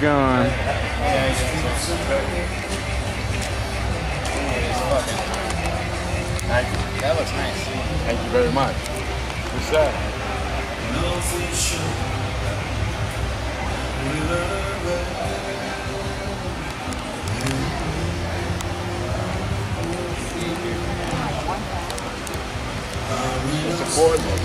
gone. That looks nice. Thank you very much. What's that? It's important.